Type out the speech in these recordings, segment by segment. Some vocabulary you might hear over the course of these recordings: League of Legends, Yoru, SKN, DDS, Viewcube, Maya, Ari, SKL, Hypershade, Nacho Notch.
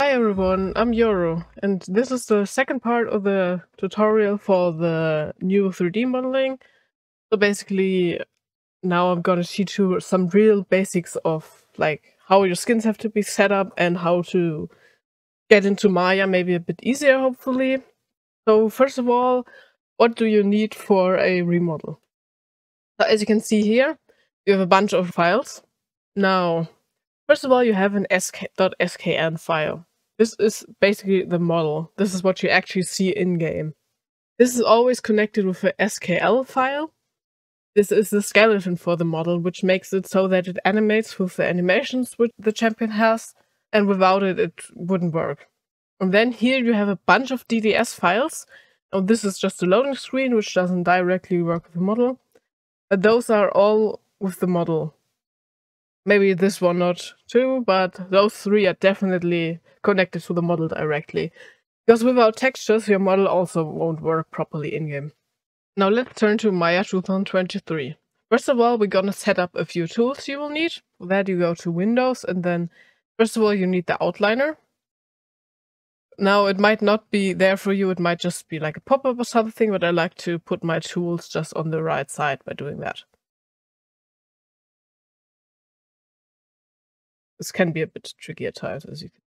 Hi everyone, I'm Yoru, and this is the second part of the tutorial for the new 3D modeling. So basically, now I'm gonna teach you some real basics of like how your skins have to be set up and how to get into Maya maybe a bit easier, hopefully. So first of all, what do you need for a remodel? So as you can see here, you have a bunch of files. Now, first of all, you have an SKN file. This is basically the model. This is what you actually see in-game. This is always connected with an SKL file. This is the skeleton for the model, which makes it so that it animates with the animations which the champion has, and without it, it wouldn't work. And then here you have a bunch of DDS files. Now this is just a loading screen, which doesn't directly work with the model. But those are all with the model. Maybe this one not too, but those three are definitely connected to the model directly. Because without textures, your model also won't work properly in-game. Now let's turn to Maya 2023. First of all, we're gonna set up a few tools you will need. For that, you go to Windows, and then first of all, you need the outliner. Now, it might not be there for you, it might just be like a pop-up or something, but I like to put my tools just on the right side by doing that. This can be a bit tricky at times, as you can.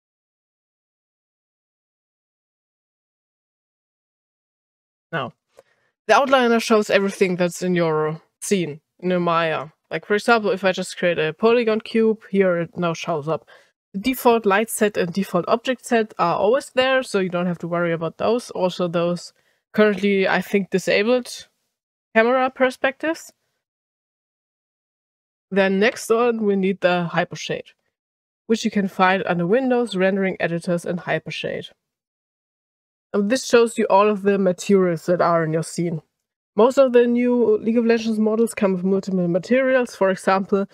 Now, the outliner shows everything that's in your scene, in your Maya. Like, for example, if I just create a polygon cube, here it now shows up. The default light set and default object set are always there, so you don't have to worry about those. Also, those currently, I think, disabled camera perspectives. Then next on, we need the hypershade, which you can find under Windows, Rendering Editors, and Hypershade. And this shows you all of the materials that are in your scene. Most of the new League of Legends models come with multiple materials. For example,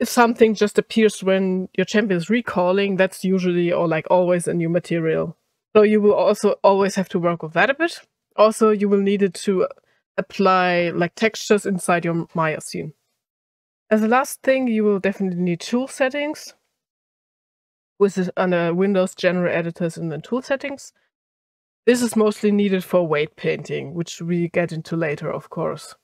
if something just appears when your champion is recalling, that's usually or like always a new material. So you will also always have to work with that a bit. Also, you will need it to apply like textures inside your Maya scene. As the last thing, you will definitely need tool settings. Which is under Windows, General Editors, and then Tool Settings. This is mostly needed for weight painting, which we get into later, of course.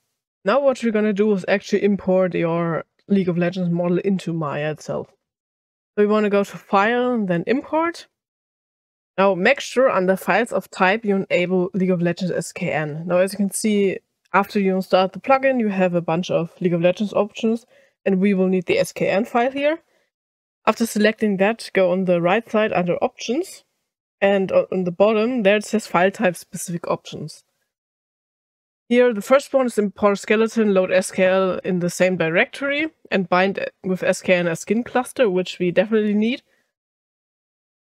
Now what we're gonna do is actually import your League of Legends model into Maya itself. So we wanna go to File and then Import. Now make sure under Files of Type you enable League of Legends SKN. Now as you can see, after you start the plugin, you have a bunch of League of Legends options, and we will need the SKN file here. After selecting that, go on the right side under Options, and on the bottom there it says File Type Specific Options. Here the first one is import skeleton, load SKL in the same directory, and bind with SKN as skin cluster, which we definitely need.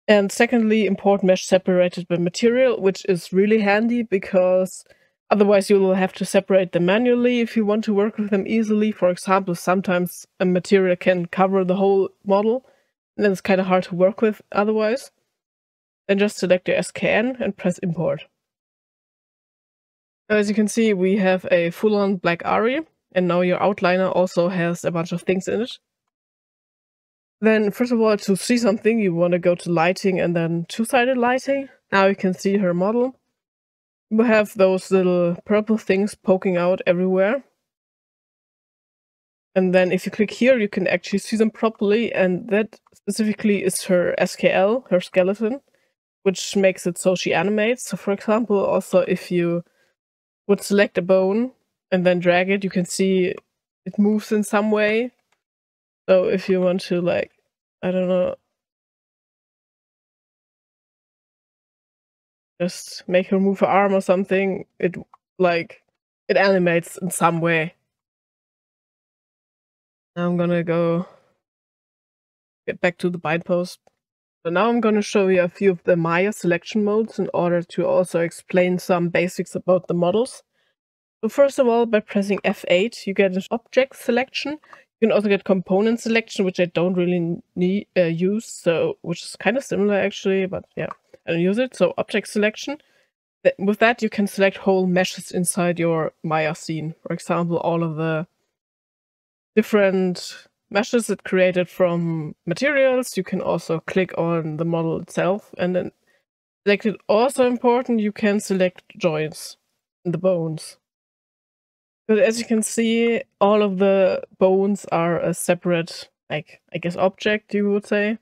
And secondly, import mesh separated by material, which is really handy because otherwise you will have to separate them manually if you want to work with them easily. For example, sometimes a material can cover the whole model, and then it's kind of hard to work with otherwise. Then just select your SKN and press import. Now as you can see, we have a full-on black Ari, and now your outliner also has a bunch of things in it. Then first of all, to see something, you want to go to lighting and then two-sided lighting. Now you can see her model. We have those little purple things poking out everywhere, and then if you click here you can actually see them properly, and that specifically is her SKL, her skeleton, which makes it so she animates. So for example, also if you would select a bone and then drag it, you can see it moves in some way. So if you want to, like, I don't know, just make her move her arm or something, it animates in some way. Now I'm gonna go get back to the bind post. So now I'm gonna show you a few of the Maya selection modes in order to also explain some basics about the models. So first of all, by pressing F8 you get an object selection. You can also get component selection, which I don't really need, use, so which is kind of similar actually, but yeah, I don't use it. So object selection. With that you can select whole meshes inside your Maya scene. For example, all of the different meshes it created from materials. You can also click on the model itself and then select it. Also important, you can select joints and the bones. But as you can see, all of the bones are a separate, like, I guess, object, you would say.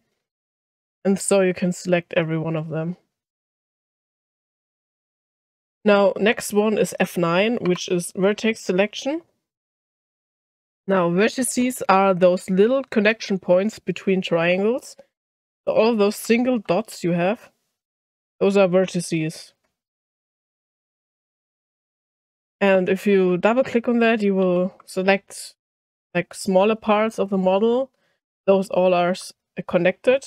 And so you can select every one of them. Now, next one is F9, which is vertex selection. Now, vertices are those little connection points between triangles. So all those single dots you have, those are vertices. And if you double click on that, you will select like smaller parts of the model. Those all are connected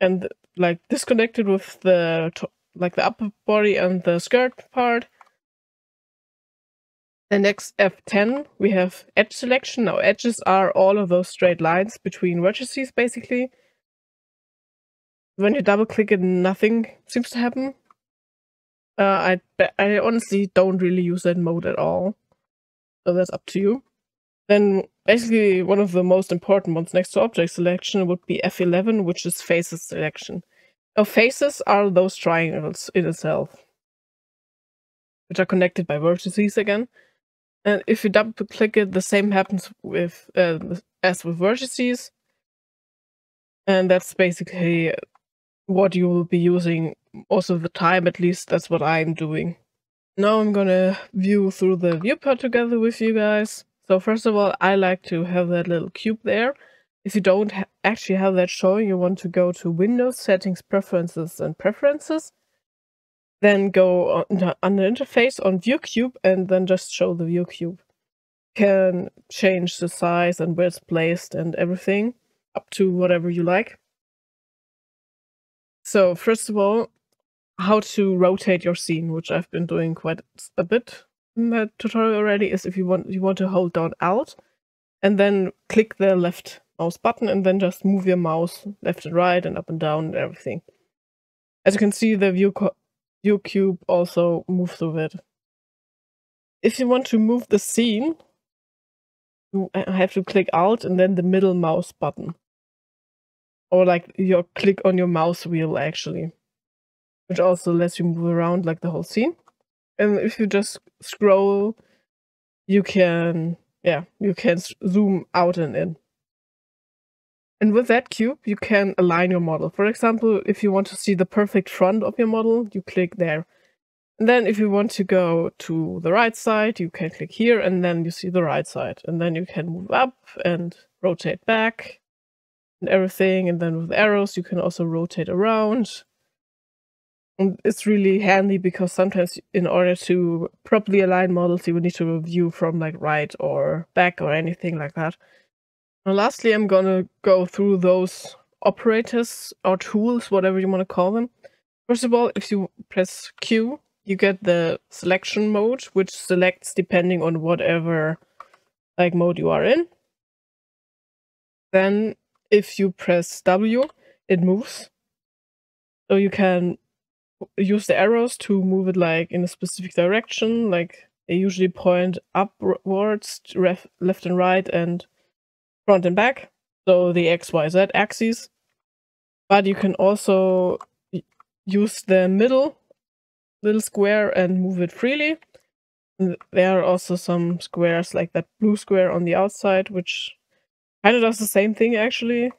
and like disconnected with the the upper body and the skirt part. The next F10, we have edge selection. Now edges are all of those straight lines between vertices basically. When you double click it, nothing seems to happen. I honestly don't really use that mode at all, so that's up to you. Then basically one of the most important ones next to object selection would be F11, which is faces selection. Now faces are those triangles in itself, which are connected by vertices again. And if you double click it, the same happens with as with vertices. And that's basically what you will be using most of the time, at least that's what I'm doing. Now I'm gonna view through the viewport together with you guys. So first of all, I like to have that little cube there. If you don't actually have that showing, you want to go to Windows, Settings, Preferences and Preferences. Then go on the interface on View Cube and then just show the View Cube. You can change the size and where it's placed and everything up to whatever you like. So first of all, how to rotate your scene, which I've been doing quite a bit in that tutorial already, is if you want to hold down Alt and then click the left mouse button and then just move your mouse left and right and up and down and everything. As you can see, the view cube also moves through it. If you want to move the scene, you have to click Alt and then the middle mouse button. Or like your click on your mouse wheel actually, which also lets you move around like the whole scene. And if you just scroll, you can zoom out and in. And with that cube, you can align your model. For example, if you want to see the perfect front of your model, you click there. And then if you want to go to the right side, you can click here and then you see the right side. And then you can move up and rotate back and everything. And then with arrows, you can also rotate around. And it's really handy because sometimes in order to properly align models, you would need to view from like right or back or anything like that. And lastly, I'm gonna go through those operators or tools, whatever you want to call them. First of all, if you press Q, you get the selection mode, which selects depending on whatever like mode you are in. Then if you press W, it moves. So you can use the arrows to move it like in a specific direction, like they usually point upwards, left and right, and front and back, so the XYZ axes. But you can also use the middle little square and move it freely. And there are also some squares like that blue square on the outside, which kind of does the same thing actually,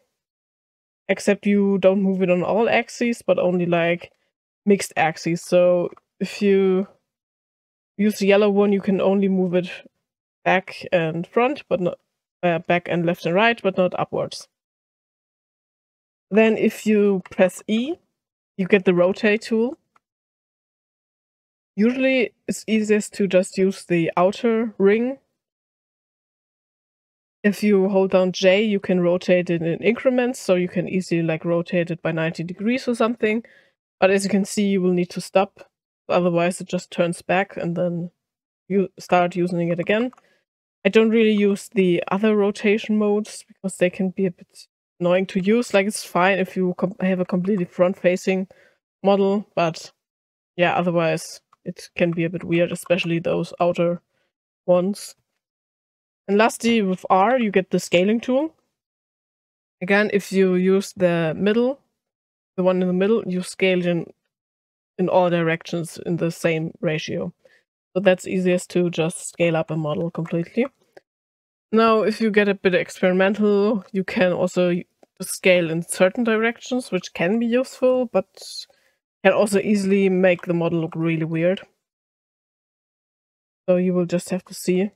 except you don't move it on all axes, but only like mixed axes. So if you use the yellow one, you can only move it back and front, but not back and left and right, but not upwards. Then if you press E, you get the rotate tool. Usually it's easiest to just use the outer ring. If you hold down J, you can rotate it in increments, so you can easily like rotate it by 90 degrees or something. But as you can see, you will need to stop, otherwise it just turns back and then you start using it again. I don't really use the other rotation modes because they can be a bit annoying to use. Like, it's fine if you have a completely front-facing model, but yeah, otherwise it can be a bit weird, especially those outer ones. And lastly, with R, you get the scaling tool. Again, if you use the middle, the one in the middle, you scale in all directions in the same ratio. So that's easiest to just scale up a model completely. Now, if you get a bit experimental, you can also scale in certain directions, which can be useful, but can also easily make the model look really weird. So you will just have to see.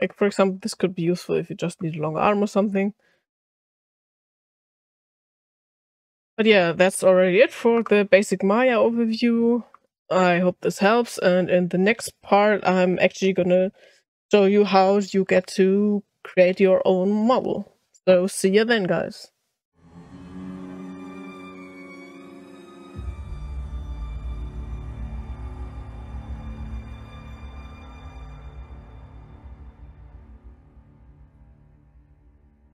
Like, for example, this could be useful if you just need a long arm or something. But yeah, that's already it for the basic Maya overview. I hope this helps, and in the next part I'm actually gonna show you how you get to create your own model. So see you then, guys.